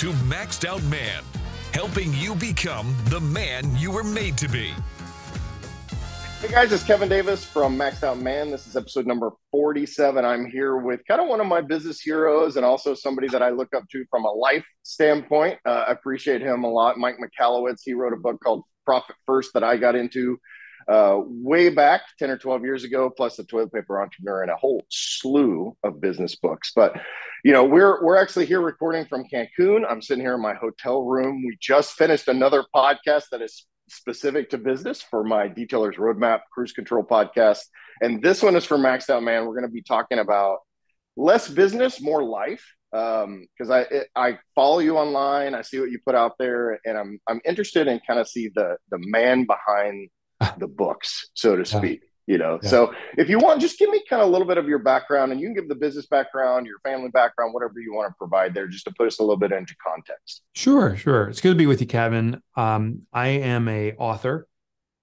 to Maxed Out Man, helping you become the man you were made to be. Hey guys, it's Kevin Davis from Maxed Out Man. This is episode number 47. I'm here with kind of one of my business heroes and also somebody that I look up to from a life standpoint. I appreciate him a lot, Mike Michalowicz. He wrote a book called Profit First that I got into way back 10 or 12 years ago, plus The Toilet Paper Entrepreneur and a whole slew of business books. But, you know, we're actually here recording from Cancun. I'm sitting here in my hotel room. We just finished another podcast that is specific to business for my Detailers Roadmap Cruise Control podcast. And this one is for Maxed Out Man. We're going to be talking about less business, more life. Because I follow you online. I see what you put out there, and I'm interested in kind of see the man behind the books, so to speak, you know? Yeah. So if you want, just give me kind of a little bit of your background, and you can give the business background, your family background, whatever you want to provide there, just to put us a little bit into context. Sure. It's good to be with you, Kevin. I am a author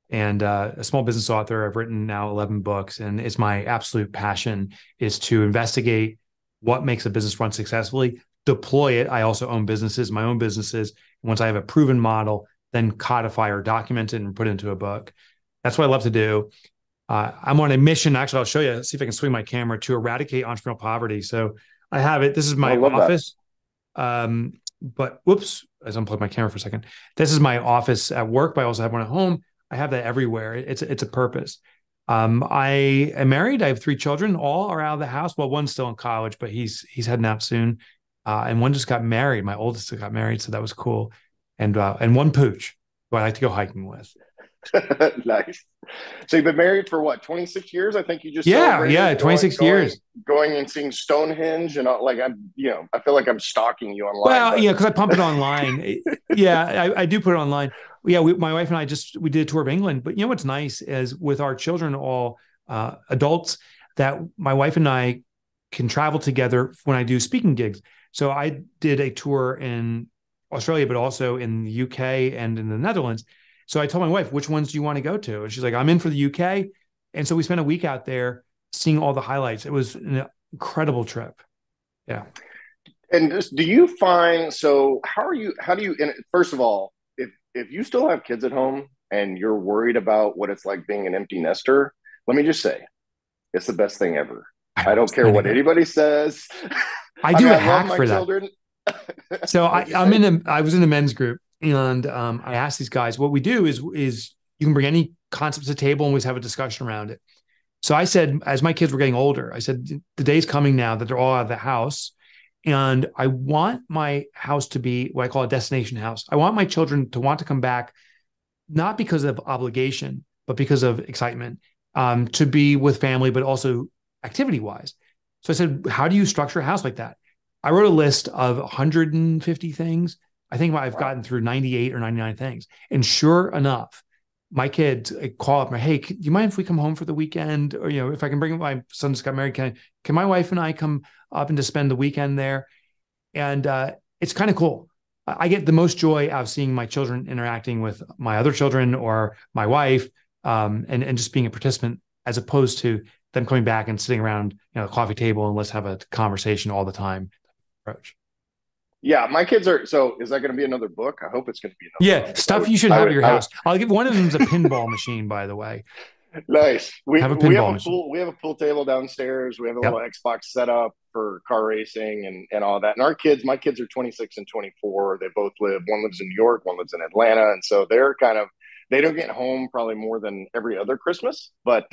and a small business author. I've written now 11 books, and it's my absolute passion is to investigate what makes a business run successfully, deploy it. I also own businesses, my own businesses. Once I have a proven model, then codify or document it and put it into a book. That's what I love to do. I'm on a mission. Actually, I'll show you, see if I can swing my camera, to eradicate entrepreneurial poverty. So I have it. This is my office. But whoops, I unplugged my camera for a second. This is my office at work, but I also have one at home. I have that everywhere. It's a purpose. I am married. I have three children. All are out of the house. Well, one's still in college, but he's heading out soon. And one just got married. My oldest got married. So that was cool. And one pooch who I like to go hiking with. Nice. So you've been married for what, 26 years? I think you just celebrated. Yeah, 26 years. Going and seeing Stonehenge and all, like I feel like I'm stalking you online. Well, but... yeah, because I pump it online. Yeah, I do put it online. Yeah, my wife and I we did a tour of England. But you know what's nice is with our children all adults, that my wife and I can travel together when I do speaking gigs. So I did a tour in Australia, but also in the UK and in the Netherlands. So I told my wife, which ones do you want to go to? And she's like, I'm in for the UK. And so we spent a week out there seeing all the highlights. It was an incredible trip. Yeah. And do you find, so how do you, and first of all, if you still have kids at home and you're worried about what it's like being an empty nester, let me just say, it's the best thing ever. I don't care what anybody says. I do a hack for that. So I was in a men's group, and I asked these guys, what we do is you can bring any concepts to the table and we just have a discussion around it. So I said, as my kids were getting older, I said, the day's coming now that they're all out of the house, and I want my house to be what I call a destination house. I want my children to want to come back, not because of obligation, but because of excitement, to be with family, but also activity wise. So I said, how do you structure a house like that? I wrote a list of 150 things. I think I've gotten through 98 or 99 things. And sure enough, my kids call up, hey, do you mind if we come home for the weekend? Or, you know, if I can bring my son just got married, can my wife and I come up and just spend the weekend there? And it's kind of cool. I get the most joy out of seeing my children interacting with my other children or my wife, and just being a participant, as opposed to them coming back and sitting around, you know, a coffee table and let's have a conversation all the time. Approach. Yeah, my kids are. So, is that going to be another book? I hope it's going to be another book. Stuff you should have at your house. I'll give one of them is a pinball machine, by the way. Nice. We have a pool table downstairs. We have a little Xbox set up for car racing and all that. And my kids are 26 and 24. They both one lives in New York, one lives in Atlanta. And so they're kind of, they don't get home probably more than every other Christmas. But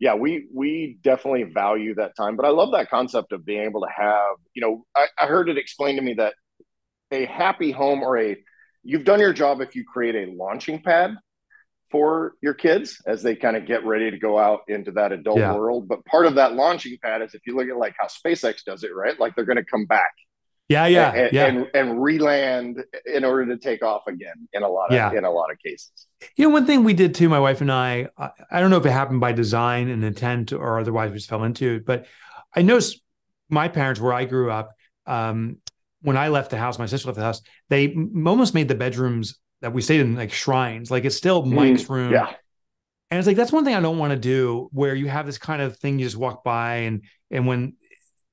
yeah, we definitely value that time. But I love that concept of being able to have, you know, I heard it explained to me that a happy home you've done your job if you create a launching pad for your kids as they kind of get ready to go out into that adult world. But part of that launching pad is, if you look at like how SpaceX does it, right? Like they're going to come back. And re-land in order to take off again in a lot of cases. You know, one thing we did too, my wife and I don't know if it happened by design and intent or otherwise, we just fell into it. But I noticed my parents, where I grew up, when I left the house, my sister left the house, they almost made the bedrooms that we stayed in like shrines. Like it's still Mike's room. Yeah. And it's like, that's one thing I don't want to do, where you have this kind of thing you just walk by and when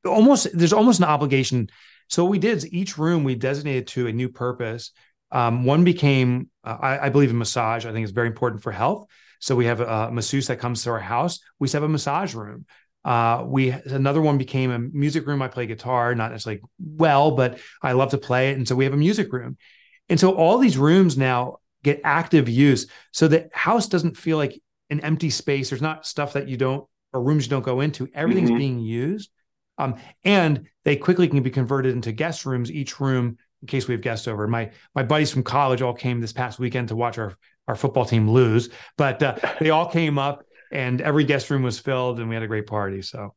almost there's almost an obligation So what we did is each room we designated to a new purpose. One became, I believe in massage. I think it's very important for health. So we have a masseuse that comes to our house. We have a massage room. Another one became a music room. I play guitar, not necessarily well, but I love to play it. And so we have a music room. And so all these rooms now get active use so the house doesn't feel like an empty space. There's not stuff that you don't, or rooms you don't go into. Everything's being used. And they quickly can be converted into guest rooms, each room, in case we have guests over. My buddies from college all came this past weekend to watch our football team lose, but they all came up and every guest room was filled and we had a great party. So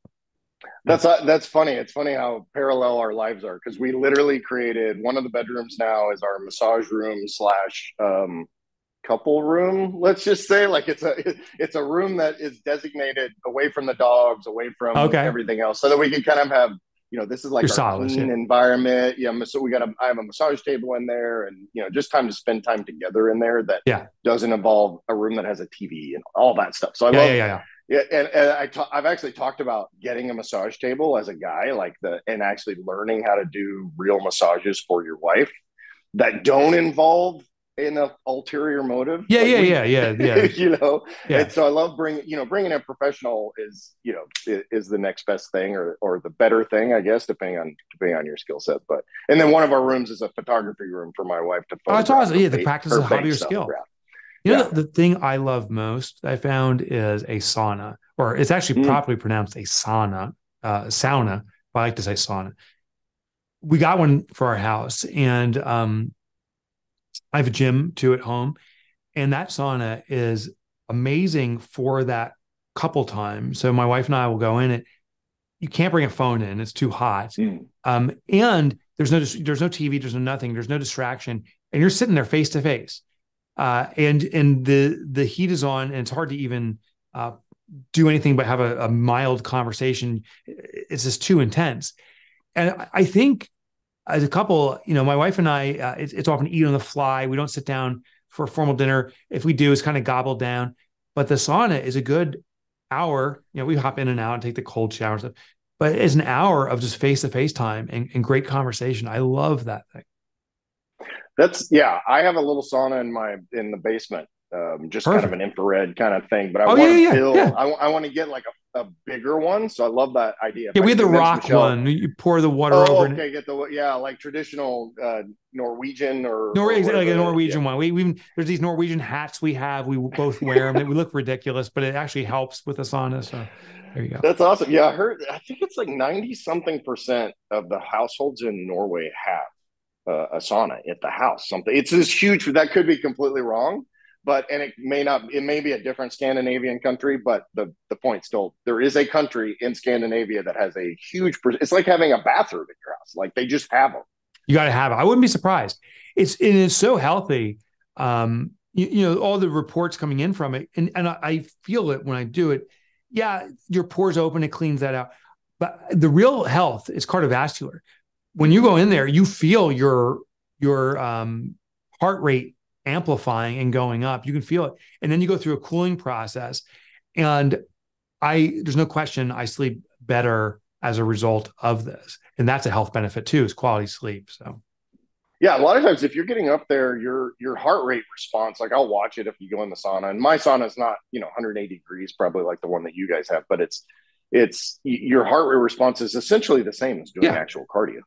that's funny. It's funny how parallel our lives are, because we literally created one of the bedrooms now is our massage room slash couple room. Let's just say, like, it's a room that is designated away from the dogs, away from everything else, so that we can kind of have, you know, this is like your solace, clean environment. Yeah. So I have a massage table in there, and, you know, just time to spend time together in there that doesn't involve a room that has a TV and all that stuff. So I love And I've actually talked about getting a massage table as a guy, and actually learning how to do real massages for your wife that don't involve an ulterior motive. You know? Yeah. And so I love bringing a professional is the next best thing or the better thing, I guess, depending on your skill set. But, and then one of our rooms is a photography room for my wife to photograph. Oh, it's awesome. Yeah. The practice of hobby or skill. The thing I love most, I found, is a sauna, or it's actually properly pronounced a sauna, sauna. But I like to say sauna. We got one for our house, and, I have a gym too at home, and that sauna is amazing for that couple time. So my wife and I will go in it. You can't bring a phone in. It's too hot. And there's no TV, there's no nothing, there's no distraction. And you're sitting there face to face. And the heat is on, and it's hard to even do anything but have a mild conversation. It's just too intense. And I think, as a couple, you know, my wife and I, it's often eat on the fly. We don't sit down for a formal dinner. If we do, it's kind of gobbled down. But the sauna is a good hour. You know, we hop in and out and take the cold shower and stuff. But it's an hour of just face-to-face time and great conversation. I love that thing. I have a little sauna in the basement, just Perfect. Kind of an infrared kind of thing. But I want to build. I want to get like a bigger one, so I love that idea. Yeah, we had the rock one. You pour the water over. Okay, get the like traditional Norwegian or a Norwegian one. We even there's these Norwegian hats we have. We both wear them. We look ridiculous, but it actually helps with the sauna. So there you go. That's awesome. Yeah, I think it's like 90-something% of the households in Norway have a sauna at the house. Something. It's this huge. That could be completely wrong. And it may be a different Scandinavian country, but the point still, there is a country in Scandinavia that has a huge, it's like having a bathroom in your house. Like, they just have them. You got to have it. I wouldn't be surprised. It is so healthy. You know, all the reports coming in from it, and I feel it when I do it. Yeah. Your pores open, it cleans that out. But the real health is cardiovascular. When you go in there, you feel your heart rate amplifying and going up. You can feel it. And then you go through a cooling process. And there's no question I sleep better as a result of this. And that's a health benefit too, is quality sleep. So a lot of times if you're getting up there, your heart rate response, like, I'll watch it if you go in the sauna. And my sauna is not, 180 degrees, probably like the one that you guys have, but it's your heart rate response is essentially the same as doing actual cardio.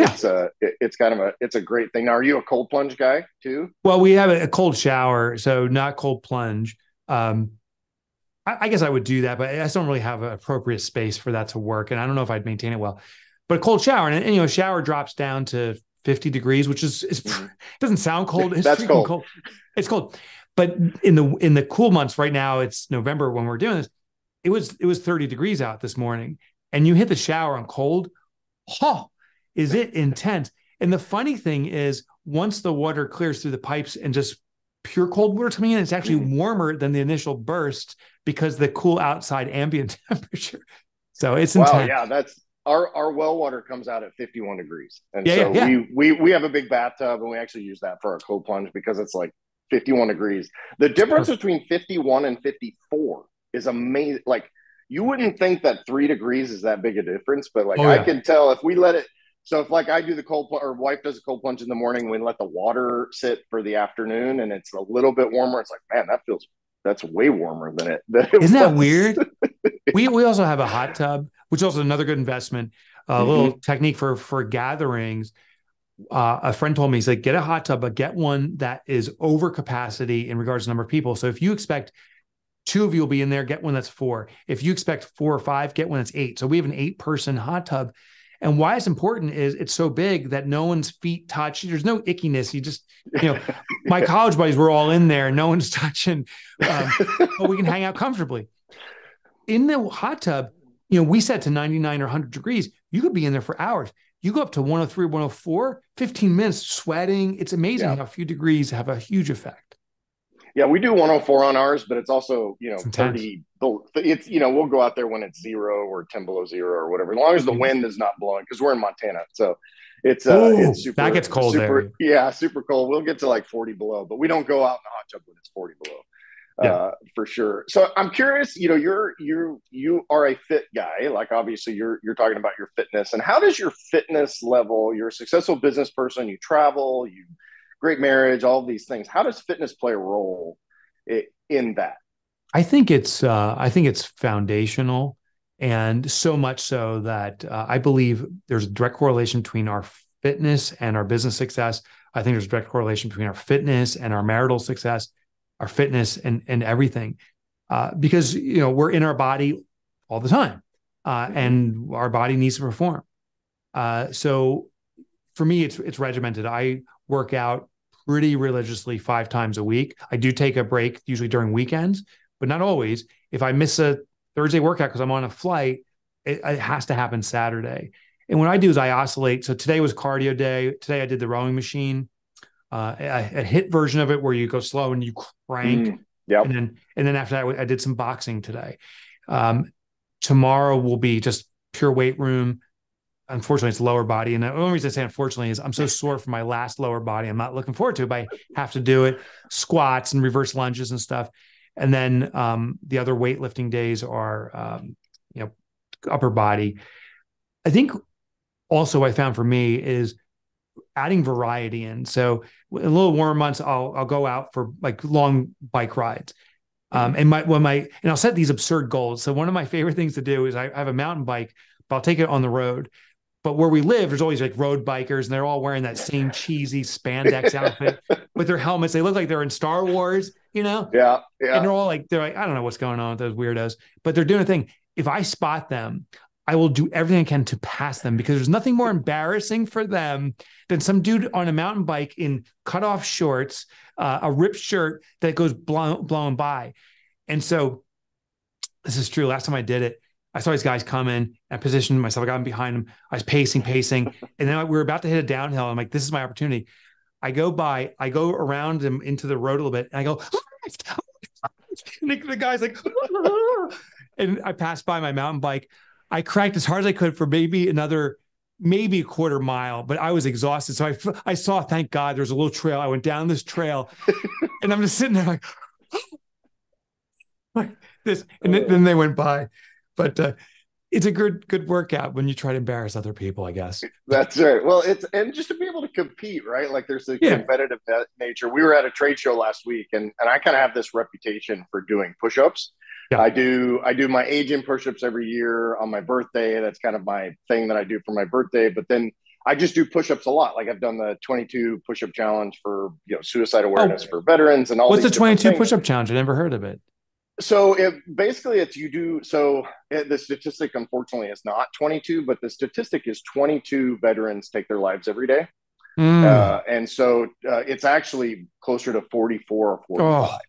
It's a great thing. Now, are you a cold plunge guy too? Well, we have a cold shower, so not cold plunge. I guess I would do that, but I just don't really have an appropriate space for that to work. And I don't know if I'd maintain it well, but a cold shower and a shower drops down to 50 degrees, which is doesn't sound cold. It's That's cold. It's cold. But in the cool months right now, it's November when we're doing this. It was 30 degrees out this morning, and you hit the shower on cold. Oh, is it intense? And the funny thing is, once the water clears through the pipes and just pure cold water coming in, it's actually warmer than the initial burst because the cool outside ambient temperature. So it's intense. Wow, yeah, that's our well water comes out at 51 degrees, and we have a big bathtub, and we actually use that for our cold plunge because it's like 51 degrees. The difference between 51 and 54. Is amazing. Like, you wouldn't think that 3 degrees is that big a difference, but I can tell if we let it So if like I do the cold plunge, or wife does a cold plunge in the morning, we let the water sit for the afternoon and it's a little bit warmer. It's like, man, that feels, that's way warmer than it. Isn't that weird? We also have a hot tub, which is also another good investment, little technique for gatherings. A friend told me, he's like, get a hot tub, but get one that is over capacity in regards to number of people. So if you expect two of you will be in there, get one that's four. If you expect four or five, get one that's eight. So we have an 8-person hot tub. And why it's important is it's so big that no one's feet touch. There's no ickiness. You just, you know, my college buddies were all in there. No one's touching, but we can hang out comfortably. In the hot tub, you know, we set to 99 or 100 degrees. You could be in there for hours. You go up to 103, 104, 15 minutes sweating. It's amazing how a few degrees have a huge effect. Yeah, we do 104 on ours, but it's also, you know, sometimes 30. It's, you know, we'll go out there when it's 0 or 10 below 0 or whatever, as long as the wind is not blowing, because we're in Montana. So it's super, that gets cold super, there. Yeah, super cold. We'll get to like 40 below, but we don't go out in the hot tub when it's 40 below. Yeah. For sure. So I'm curious, you know, you are a fit guy. Like obviously you're talking about your fitness, and how does your fitness level, you're a successful business person, you travel, you great marriage, all these things. How does fitness play a role in that? I think it's foundational, and so much so that I believe there's a direct correlation between our fitness and our business success. I think there's a direct correlation between our fitness and our marital success, our fitness and everything, because, you know, we're in our body all the time, and our body needs to perform. So for me, it's regimented. I work out pretty religiously 5 times a week. I do take a break usually during weekends, but not always. If I miss a Thursday workout because I'm on a flight, it has to happen Saturday. And what I do is I oscillate. So today was cardio day. Today I did the rowing machine, a HIIT version of it where you go slow and you crank. Yep. And then after that, I did some boxing today. Tomorrow will be just pure weight room. Unfortunately, it's lower body. And the only reason I say unfortunately is I'm so sore from my last lower body. I'm not looking forward to it, but I have to do it. Squats and reverse lunges and stuff. And then the other weightlifting days are, you know, upper body. I think also I found for me is adding variety in. So in a little warmer months, I'll go out for like long bike rides. And I'll set these absurd goals. So one of my favorite things to do is I have a mountain bike, but I'll take it on the road. But where we live, there's always like road bikers, and they're all wearing that same cheesy spandex outfit with their helmets. They look like they're in Star Wars, you know? Yeah, yeah. And they're like, I don't know what's going on with those weirdos, but they're doing a thing. If I spot them, I will do everything I can to pass them, because there's nothing more embarrassing for them than some dude on a mountain bike in cutoff shorts, a ripped shirt that goes blowing by. And so this is true. Last time I did it, I saw these guys come in, and I positioned myself. I got in behind them. I was pacing. And then we were about to hit a downhill. I'm like, this is my opportunity. I go around them into the road a little bit, and I go, and the guy's like, and I passed by my mountain bike. I cranked as hard as I could for maybe a quarter mile, but I was exhausted. So I saw, thank God, there's a little trail. I went down this trail, and I'm just sitting there like this. And then they went by. But it's a good workout when you try to embarrass other people, I guess. That's right. Well, and just to be able to compete, right? Like there's the competitive nature. We were at a trade show last week, and I kind of have this reputation for doing push-ups. Yeah. I do my agent push-ups every year on my birthday. That's kind of my thing that I do for my birthday. But then I just do push-ups a lot. Like I've done the 22 push-up challenge for, you know, suicide awareness for veterans and all. What's the 22 push-up challenge? I never heard of it. So the statistic, unfortunately, is not 22, but the statistic is 22 veterans take their lives every day. And so it's actually closer to 44 or 45,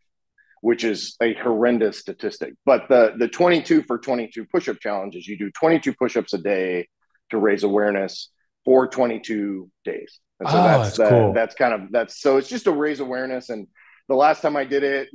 which is a horrendous statistic. But the 22 for 22 push-up challenge is you do 22 push-ups a day to raise awareness for 22 days. And so cool. So it's just to raise awareness. And the last time I did it,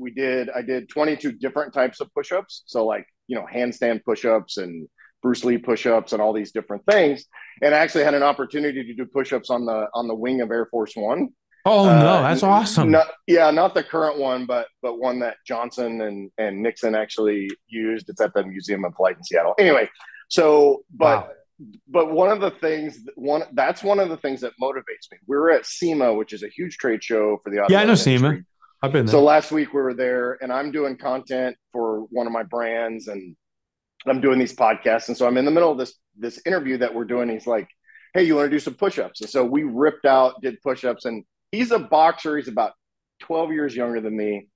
I did 22 different types of push-ups. So like, you know, handstand push-ups and Bruce Lee push-ups and all these different things. And I actually had an opportunity to do push-ups on the wing of Air Force One. Oh no, that's awesome. Not the current one, but one that Johnson and Nixon actually used. It's at the Museum of Flight in Seattle. Anyway, so, but But one of the things, that's one of the things that motivates me. We were at SEMA, which is a huge trade show for the automotive industry. SEMA. I've been there. So last week we were there, and I'm doing content for one of my brands, and I'm doing these podcasts. And so I'm in the middle of this interview that we're doing. He's like, hey, you want to do some push-ups? And so we ripped out, did push-ups, and he's a boxer. He's about 12 years younger than me.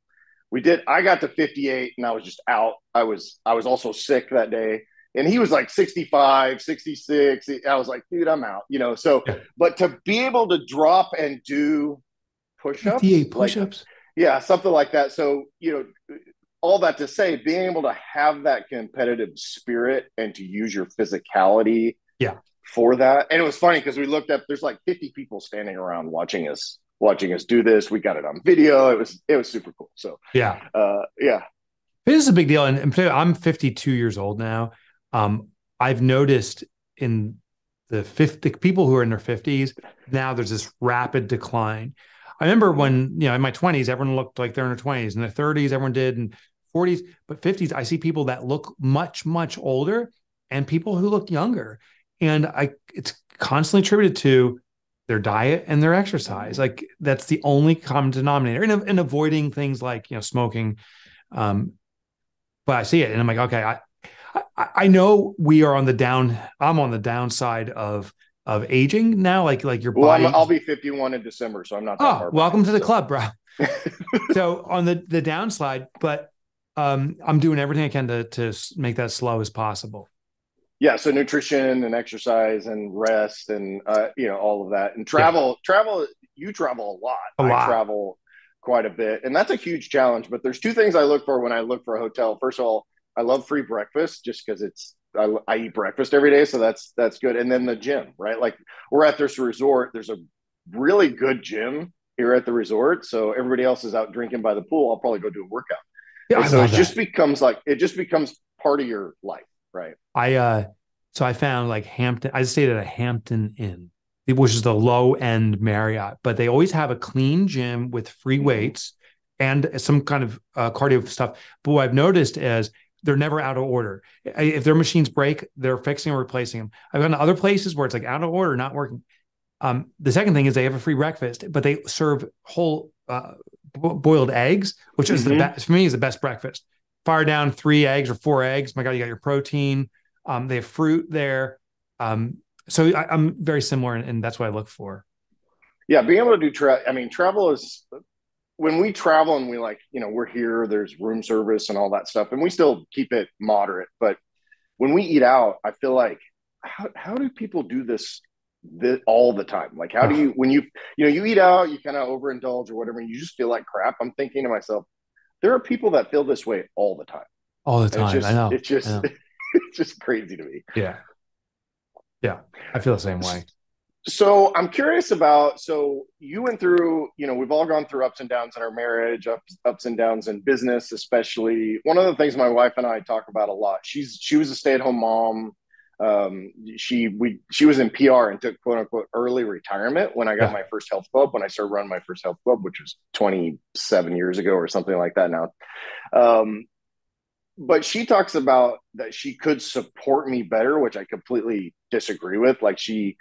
I got to 58 and I was just out. I was also sick that day. And he was like 65, 66. I was like, dude, I'm out, you know? So, but to be able to drop and do push-ups, 58 push-ups. Like, yeah, something like that. So, you know, all that to say, being able to have that competitive spirit and to use your physicality for that. And it was funny because we looked up, there's like 50 people standing around watching us do this. We got it on video. It was super cool. So this is a big deal. And I'm 52 years old now. I've noticed in the people who are in their 50s now, there's this rapid decline. I remember when, you know, in my 20s, everyone looked like they're in their 20s, and their 30s, everyone did, and 40s, but 50s, I see people that look much, much older and people who look younger. And it's constantly attributed to their diet and their exercise. Like, that's the only common denominator, and avoiding things like, you know, smoking. But I see it and I'm like, okay, I know we are I'm on the downside of aging now, like your body. Well, I'll be 51 in December, so I'm not that far behind. Welcome to the club, bro. So on the downside, but I'm doing everything I can to make that slow as possible. Yeah, so nutrition and exercise and rest and you know, all of that, and travel. You travel a lot. I travel quite a bit, and that's a huge challenge. But there's two things I look for when I look for a hotel. First of all, I love free breakfast, just because I eat breakfast every day, so that's good. And then the gym, right? Like, we're at this resort. There's a really good gym here at the resort, so everybody else is out drinking by the pool. I'll probably go do a workout. Yeah, and so it just becomes part of your life. Right. So I found like Hampton. I stayed at a Hampton Inn, which is the low end Marriott, but they always have a clean gym with free weights and some kind of cardio stuff. But what I've noticed is they're never out of order. If their machines break, they're fixing or replacing them. I've gone to other places where it's like out of order, not working. The second thing is they have a free breakfast, but they serve whole boiled eggs, which is the best, for me, is the best breakfast. Fire down 3 eggs or 4 eggs. My God, you got your protein. They have fruit there. So I'm very similar, and that's what I look for. Yeah, being able to do travel is, when we travel and we, like, you know, we're here, there's room service and all that stuff, and we still keep it moderate. But when we eat out, I feel like, how do people do this all the time? Like, how do you, when you eat out, you kind of overindulge or whatever, and you just feel like crap. I'm thinking to myself, there are people that feel this way all the time. All the time. I know. It's just crazy to me. Yeah. Yeah. I feel the same way. So I'm curious about, you went through, you know, we've all gone through ups and downs in our marriage, ups and downs in business, especially. One of the things my wife and I talk about a lot, she was a stay-at-home mom. She was in PR and took quote unquote early retirement when I got my first health club, when I started running my first health club, which was 27 years ago or something like that now. But she talks about that she could support me better, which I completely disagree with. Like, she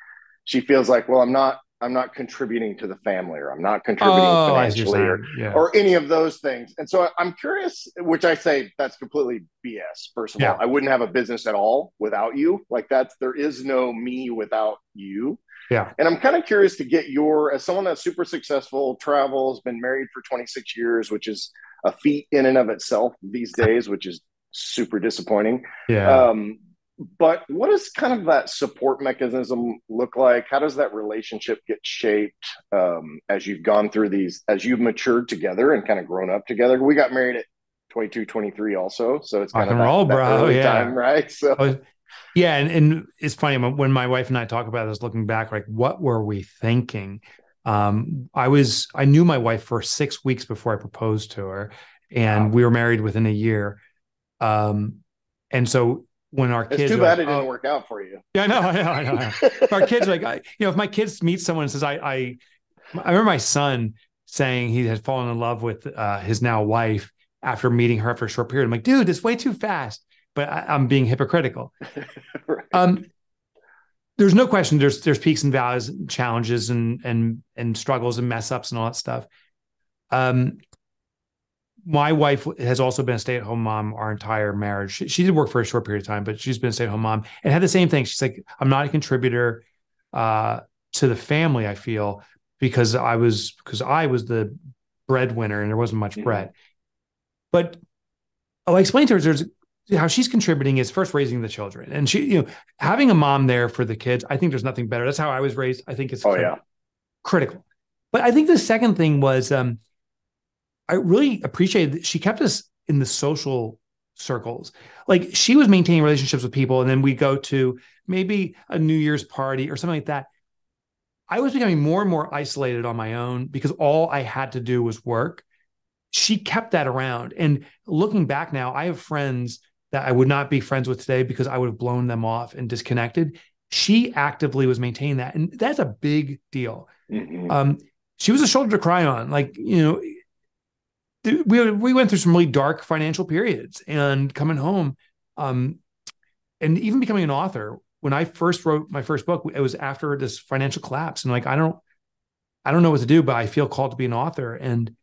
feels like, well, I'm not contributing to the family, or I'm not contributing financially or any of those things. And so I'm curious, which I say that's completely BS. First of all, I wouldn't have a business at all without you. Like, there is no me without you. Yeah. And I'm kind of curious to get as someone that's super successful, travels, been married for 26 years, which is a feat in and of itself these days, which is super disappointing. Yeah. But what does kind of that support mechanism look like? How does that relationship get shaped as you've gone through these, as you've matured together and kind of grown up together? We got married at 22, 23 also. So it's kind of time, right? So yeah. And it's funny, when my wife and I talk about this, looking back, like, what were we thinking? I knew my wife for 6 weeks before I proposed to her, and we were married within a year. And so, when our kids, it's too bad it didn't work out for you. Yeah, I know. Our kids, like, if my kids meet someone and says, I remember my son saying he had fallen in love with his now wife after meeting her for a short period. I'm like, dude, it's way too fast. But I'm being hypocritical. Right. there's no question there's peaks and valleys, challenges and struggles and mess ups and all that stuff. My wife has also been a stay-at-home mom our entire marriage. She did work for a short period of time, but she's been a stay-at-home mom and had the same thing. She's like, I'm not a contributor to the family, I feel, because I was the breadwinner and there wasn't much bread. But I explained to her how she's contributing is first raising the children. And she, having a mom there for the kids, I think there's nothing better. That's how I was raised. I think it's critical. But I think the second thing was, I really appreciated that she kept us in the social circles. Like she was maintaining relationships with people. And then we go to maybe a New Year's party or something like that. I was becoming more and more isolated on my own because all I had to do was work. She kept that around. And looking back now, I have friends that I would not be friends with today because I would have blown them off and disconnected. She actively was maintaining that. And that's a big deal. Mm-hmm. She was a shoulder to cry on. Like, we went through some really dark financial periods and coming home and even becoming an author. When I first wrote my first book, it was after this financial collapse. And like, I don't know what to do, but I feel called to be an author. And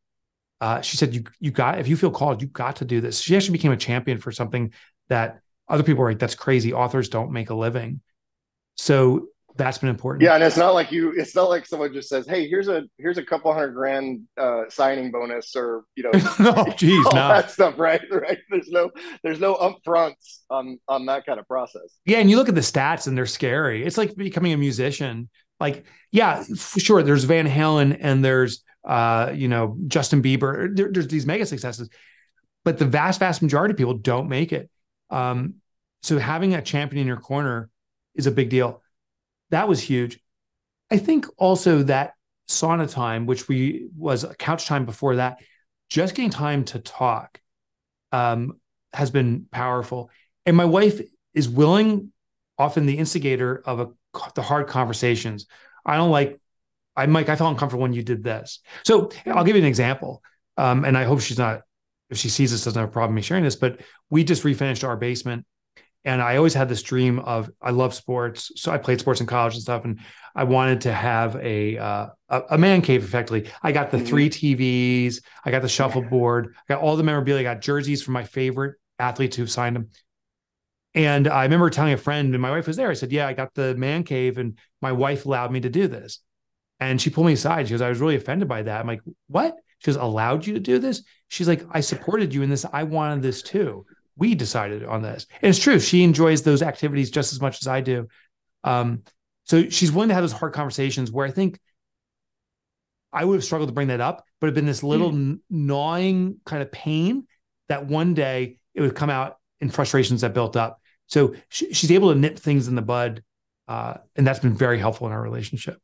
she said, if you feel called, you got to do this. She actually became a champion for something that other people are like, that's crazy. Authors don't make a living. So that's been important. Yeah. And it's not like it's not like someone just says, hey, here's a couple $100,000 signing bonus or, that stuff. Right. There's no upfronts on that kind of process. Yeah. And you look at the stats and they're scary. It's like becoming a musician. Like, yeah, for sure. There's Van Halen and there's, Justin Bieber, there's these mega successes, but the vast, vast majority of people don't make it. So having a champion in your corner is a big deal. That was huge. I think also that sauna time, which was couch time before that, just getting time to talk has been powerful. And my wife is willing, often the instigator of the hard conversations. I don't like, I felt uncomfortable when you did this. So I'll give you an example. And I hope if she sees this, doesn't have a problem me sharing this, but we just refinished our basement. And I always had this dream of, I love sports. So I played sports in college and stuff. And I wanted to have a man cave effectively. I got the 3 TVs. I got the shuffleboard. I got all the memorabilia. I got jerseys from my favorite athletes who've signed them. And I remember telling a friend, and my wife was there. I said, yeah, I got the man cave. And my wife allowed me to do this. And she pulled me aside. She goes, I was really offended by that. I'm like, what? She goes, allowed you to do this? She's like, I supported you in this. I wanted this too. We decided on this. And it's true. She enjoys those activities just as much as I do. So she's willing to have those hard conversations where I think I would have struggled to bring that up, but it'd been this little gnawing kind of pain that one day it would come out in frustrations that built up. So she's able to nip things in the bud. And that's been very helpful in our relationship.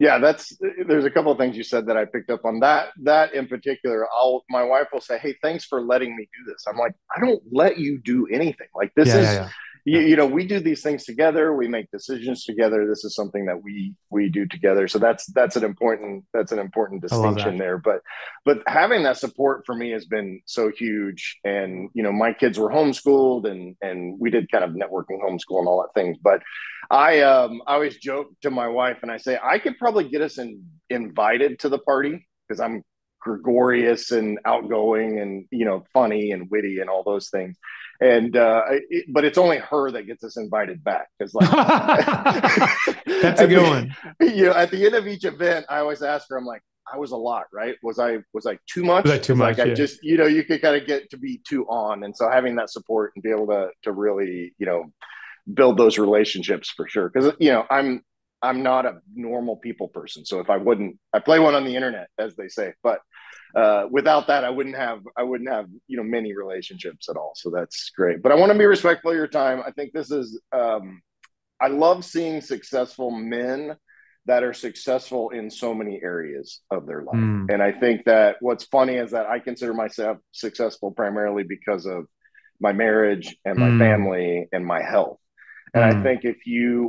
Yeah, there's a couple of things you said that I picked up on that in particular. My wife will say, hey, thanks for letting me do this. I'm like, I don't let you do anything like this. We do these things together. We make decisions together. This is something that we do together. So that's an important distinction there. But having that support for me has been so huge. And, my kids were homeschooled and we did kind of networking homeschool and all that things. But I always joke to my wife and I say, I could probably get us invited to the party because I'm gregarious and outgoing and, funny and witty and all those things. And, but it's only her that gets us invited back. That's a good one. At the end of each event, I always ask her, I'm like, I was a lot, right? Was I too much? I just, you could kind of get to be too on. And so having that support and be able to really, build those relationships for sure. Cause I'm not a normal people person. So I play one on the internet, as they say, but without that, I wouldn't have, many relationships at all. So that's great. But I want to be respectful of your time. I think this is, I love seeing successful men that are successful in so many areas of their life. And I think that what's funny is that I consider myself successful primarily because of my marriage and my family and my health. And I think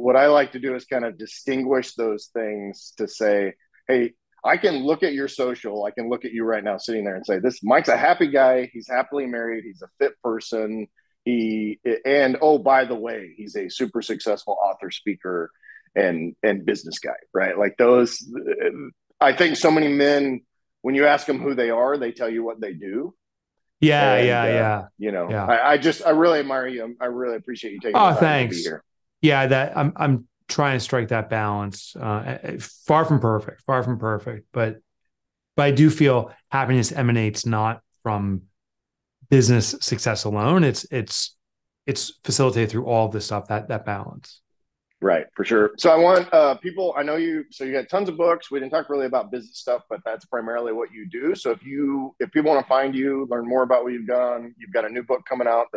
what I like to do is kind of distinguish those things to say, hey, I can look at your social. I can look at you right now sitting there and say, Mike's a happy guy. He's happily married. He's a fit person. And oh, by the way, he's a super successful author, speaker, and business guy, right? Like those, I think so many men, when you ask them who they are, they tell you what they do. Yeah. You know, yeah. I really admire you. I really appreciate you taking the time to be here. Yeah, that I'm trying to strike that balance. Far from perfect, but I do feel happiness emanates not from business success alone. It's facilitated through all of this stuff, that balance. Right. For sure. So I want people, I know you, so you got tons of books. We didn't talk really about business stuff, but that's primarily what you do. So if people want to find you, learn more about what you've done, you've got a new book coming out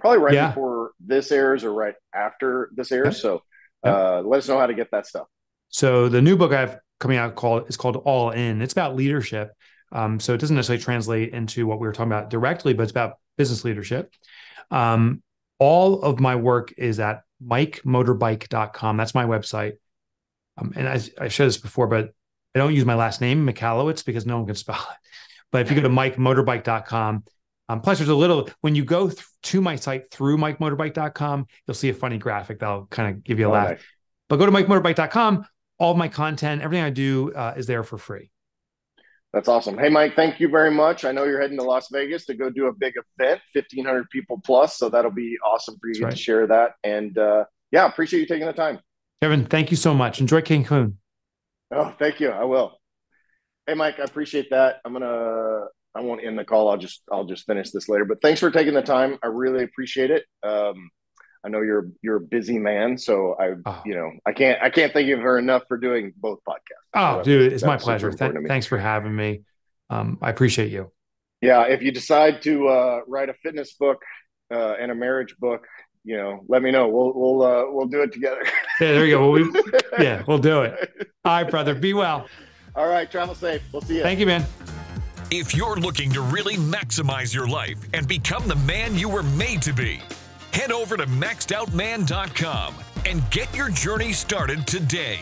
probably right before this airs or right after this airs. So let us know how to get that stuff. So the new book I have coming out is called All In. It's about leadership. So it doesn't necessarily translate into what we were talking about directly, but it's about business leadership. All of my work is at MikeMotorBike.com. That's my website. And I showed this before, but I don't use my last name, Michalowicz, because no one can spell it. But if you go to MikeMotorBike.com, plus there's a little, when you go to my site through MikeMotorBike.com, you'll see a funny graphic that'll kind of give you a laugh. Right. But go to MikeMotorBike.com. All my content, everything I do is there for free. That's awesome. Hey, Mike, thank you very much. I know you're heading to Las Vegas to go do a big event, 1,500 people plus. So that'll be awesome for you to share that. And appreciate you taking the time. Kevin, thank you so much. Enjoy Cancun. Oh, thank you. I will. Hey, Mike, I appreciate that. I won't end the call. I'll just finish this later, but thanks for taking the time. I really appreciate it. I know you're a busy man, so I can't thank you very enough for doing both podcasts. Oh, so dude, it's my pleasure. Thanks for having me. I appreciate you. Yeah, if you decide to write a fitness book and a marriage book, you know, let me know. We'll do it together. Yeah, there you go. We'll do it. All right, brother. Be well. All right, travel safe. We'll see you. Thank you, man. If you're looking to really maximize your life and become the man you were made to be, head over to MaxedOutMan.com and get your journey started today.